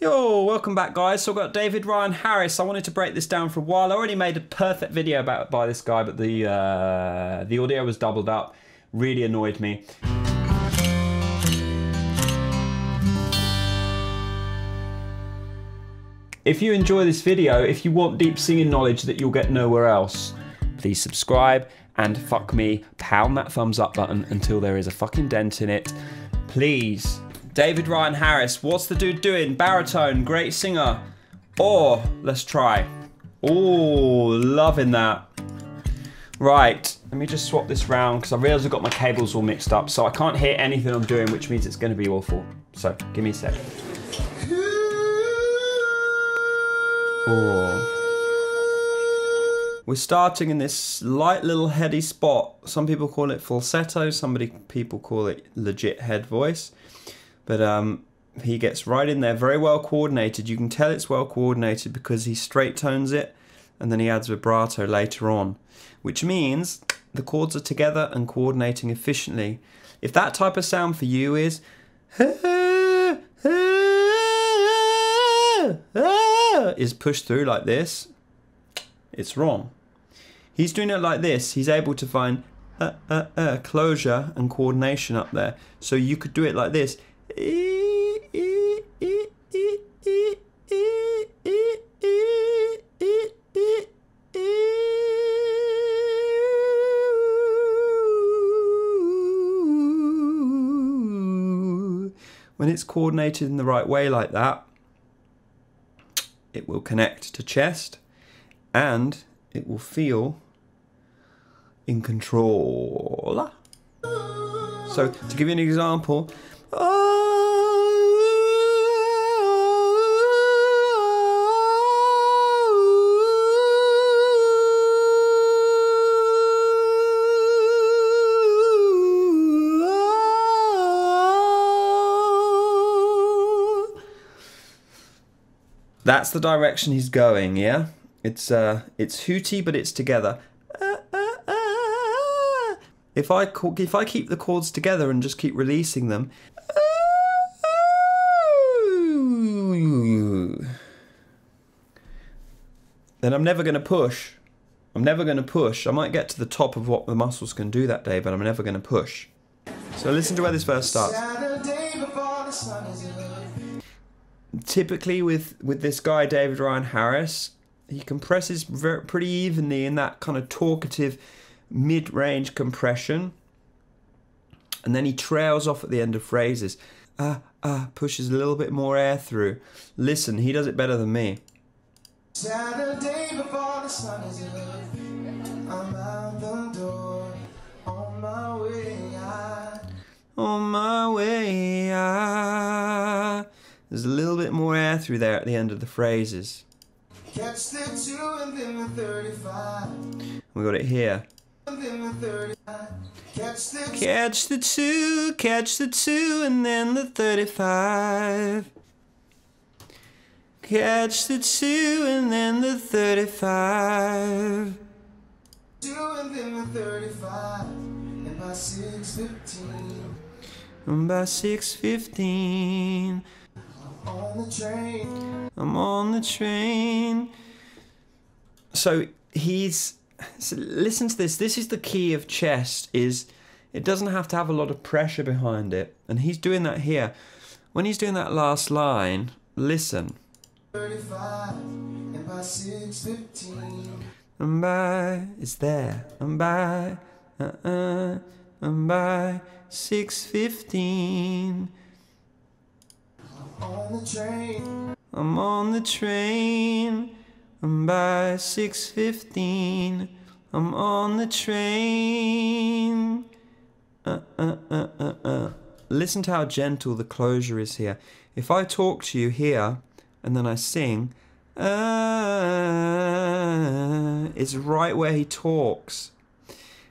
Yo, welcome back guys. So I've got David Ryan Harris. I wanted to break this down for a while. I already made a perfect video about by this guy, but the audio was doubled up. Really annoyed me. If you enjoy this video, if you want deep singing knowledge that you'll get nowhere else, please subscribe and fuck me, pound that thumbs up button until there is a fucking dent in it. Please. David Ryan Harris, what's the dude doing? Baritone, great singer. Or, let's try. Oh, loving that. Right, let me just swap this round because I realize I've got my cables all mixed up, so I can't hear anything I'm doing, which means it's gonna be awful. So, give me a sec. Oh. We're starting in this light little heady spot. Some people call it falsetto, people call it legit head voice. But he gets right in there, very well coordinated. You can tell it's well coordinated because he straight tones it and then he adds vibrato later on, which means the chords are together and coordinating efficiently. If that type of sound for you is pushed through like this, it's wrong. He's doing it like this, he's able to find closure and coordination up there. So you could do it like this. When it's coordinated in the right way like that, it will connect to chest and it will feel in control. So to give you an example, that's the direction he's going, yeah? It's hooty, but it's together. If I keep the chords together and just keep releasing them, then I'm never gonna push. I'm never gonna push. I might get to the top of what the muscles can do that day, but I'm never gonna push. So listen to where this verse starts. Typically with this guy, David Ryan Harris, he compresses pretty evenly in that kind of talkative mid-range compression. And then he trails off at the end of phrases. Pushes a little bit more air through. Listen, he does it better than me. Saturday before the sun is up, I'm out the door, on my way out. On my way out. There's a little bit more air through there at the end of the phrases. Catch the two and then the 35. We got it here. Catch the two, and then the 35. Catch the two and then the 35. Two and then the 35. And by 6:15. And by 6:15. I'm on the train. So listen to this. This is the key of chest. It doesn't have to have a lot of pressure behind it, and he's doing that here. When he's doing that last line, listen. 35 and by 6:15. And by, it's there. And by, and by 6:15. On the train. I'm on the train, and by 6:15, I'm on the train. Listen to how gentle the closure is here. If I talk to you here, and then I sing, it's right where he talks.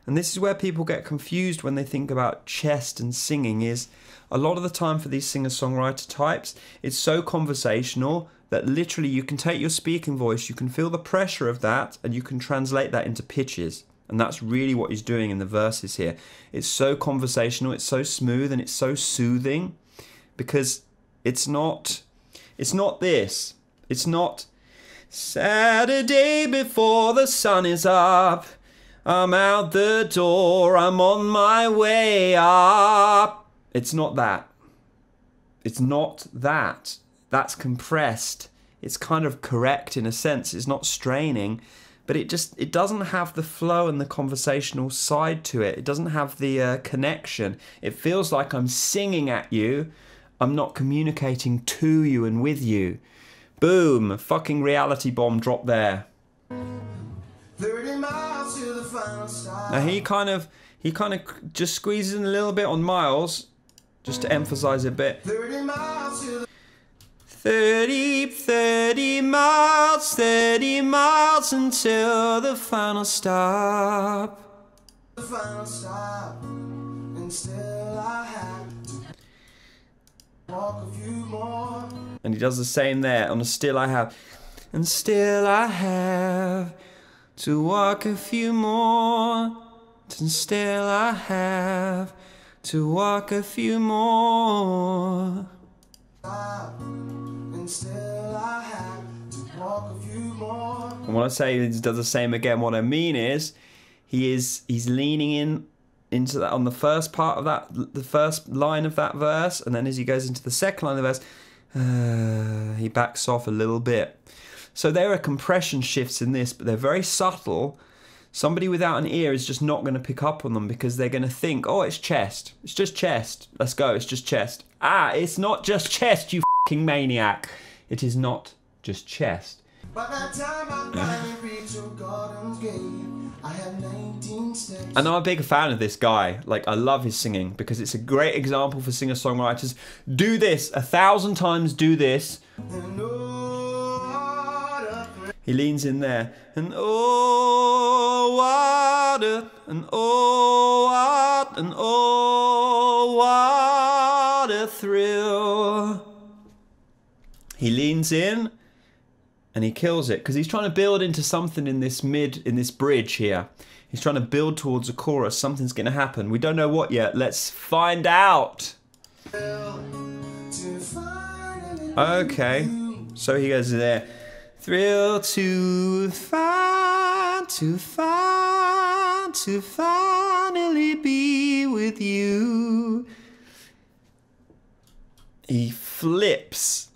And this is where people get confused when they think about chest and singing is a lot of the time for these singer-songwriter types, it's so conversational that literally you can take your speaking voice, you can feel the pressure of that, and you can translate that into pitches. And that's really what he's doing in the verses here. It's so conversational, it's so smooth, and it's so soothing because it's not, It's not this. It's not Saturday before the sun is up. I'm out the door. I'm on my way up. It's not that. It's not that. That's compressed. It's kind of correct in a sense. It's not straining, but it doesn't have the flow and the conversational side to it. It doesn't have the connection. It feels like I'm singing at you. I'm not communicating to you and with you. Boom, a fucking reality bomb drop there. 30 miles to the final side. Now he kind of just squeezes in a little bit on miles, just to emphasize a bit. 30 miles to the 30 miles until the final stop. The final stop, and still I have to walk a few more. And he does the same there on the still I have. And still I have to walk a few more. And still I have to walk a few more. And still I have to walk a few more. And when I say he does the same again, what I mean is he's leaning into that on the first part of that, the first line of that verse, and then as he goes into the second line of the verse, he backs off a little bit. So there are compression shifts in this, but they're very subtle. Somebody without an ear is just not going to pick up on them because they're going to think, oh, it's chest. It's just chest. Let's go. It's just chest. Ah, it's not just chest, you fucking maniac. It is not just chest. By that time I finally reached your garden's gate, I had 19 steps. And I'm a big fan of this guy. Like, I love his singing because it's a great example for singer-songwriters. Do this 1,000 times. Do this. He leans in there. And oh, what a, and oh, what, and oh, what a thrill. He leans in. And he kills it because he's trying to build into something in this bridge here. He's trying to build towards a chorus. Something's going to happen. We don't know what yet. Let's find out. Okay. So he goes there. Thrill to finally be with you. He flips,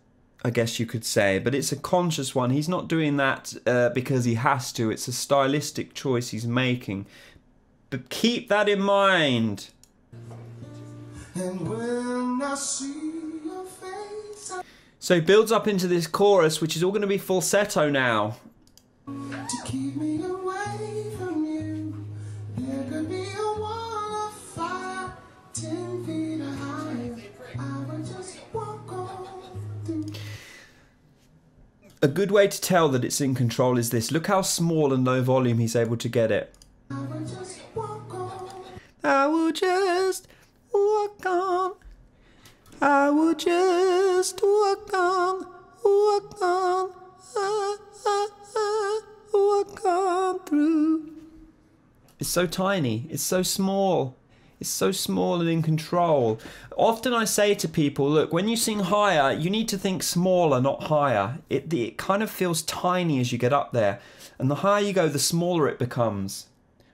I guess you could say, but it's a conscious one. He's not doing that because he has to. It's a stylistic choice he's making. But keep that in mind. And when I see your face, so he builds up into this chorus, which is all going to be falsetto now. To keep me away from you, there could be a wall of fire 10 feet high. I would just walk on through. A good way to tell that it's in control is this. Look how small and low volume he's able to get it. I will just walk on. I will just walk on. I will just walk on. Walk on. Walk on through. It's so tiny. It's so small. It's so small and in control. Often I say to people, look, when you sing higher, you need to think smaller, not higher. It kind of feels tiny as you get up there. And the higher you go, the smaller it becomes.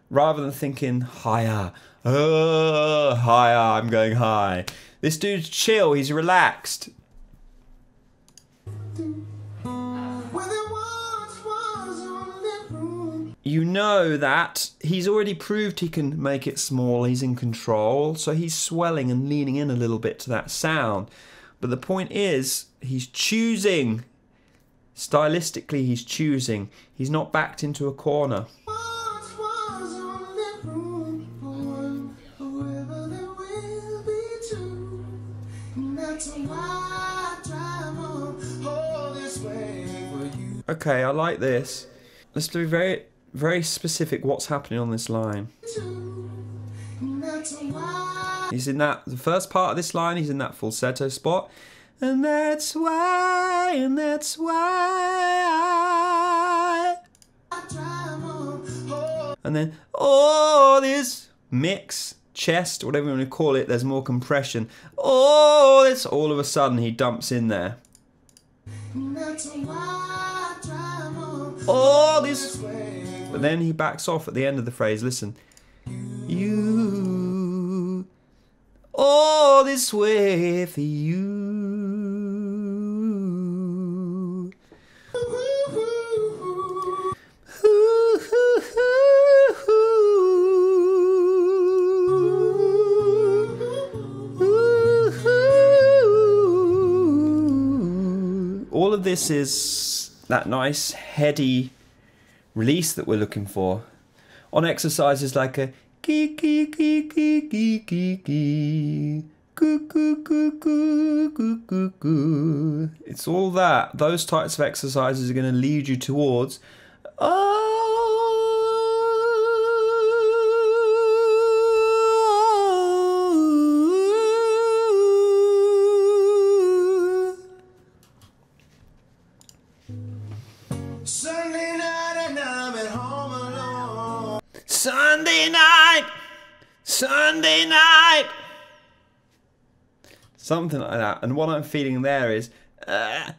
Rather than thinking higher. Oh, higher, I'm going high. This dude's chill, he's relaxed. You know that he's already proved he can make it small, he's in control, so he's swelling and leaning in a little bit to that sound. But the point is, he's choosing. Stylistically, he's choosing. He's not backed into a corner. Okay, I like this. Let's do very... very specific what's happening on this line. He's in that, the first part of this line, he's in that falsetto spot. And that's why I... And then, oh, this mix, chest, whatever you want to call it, there's more compression. Oh, this, all of a sudden he dumps in there. All this. But then he backs off at the end of the phrase. Listen. You. All this way for you. All of this is that nice, heady release that we're looking for on exercises like a kee kee kee kee kee kee kee coo coo coo coo coo coo coo. It's all that. Those types of exercises are going to lead you towards Sunday night, something like that. And what I'm feeling there is I'm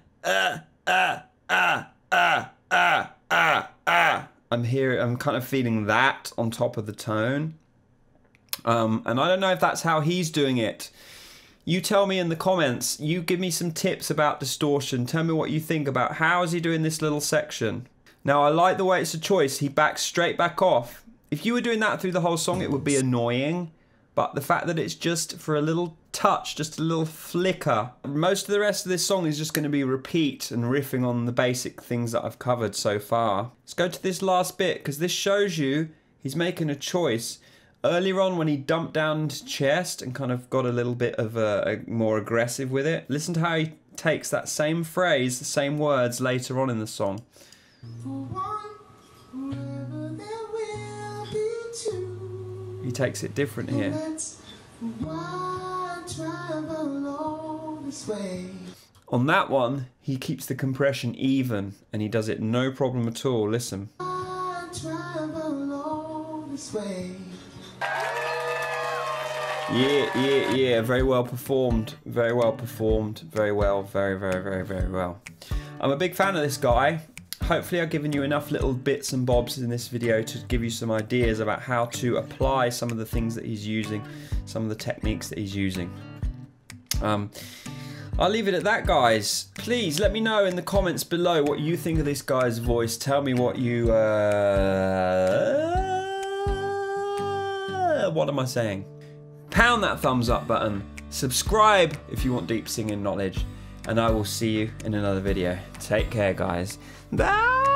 here. I'm kind of feeling that on top of the tone. And I don't know if that's how he's doing it. You tell me in the comments. You give me some tips about distortion. Tell me what you think about how is he doing this little section. Now I like the way it's a choice. He backs straight back off. If you were doing that through the whole song, it would be annoying. But the fact that it's just for a little touch, just a little flicker. Most of the rest of this song is just going to be repeat and riffing on the basic things that I've covered so far. Let's go to this last bit, because this shows you he's making a choice. Earlier on when he dumped down into chest and kind of got a little bit of a more aggressive with it. Listen to how he takes that same phrase, the same words later on in the song. He takes it different here. On that one, he keeps the compression even, and he does it no problem at all. Listen. Yeah, yeah, yeah. Very well performed. Very well performed. Very well. Very, very, very, very well. I'm a big fan of this guy. Hopefully I've given you enough little bits and bobs in this video to give you some ideas about how to apply some of the things that he's using, some of the techniques that he's using. I'll leave it at that, guys. Please let me know in the comments below what you think of this guy's voice. Tell me what you... what am I saying? Pound that thumbs up button. Subscribe if you want deep singing knowledge. And I will see you in another video. Take care, guys. Bye!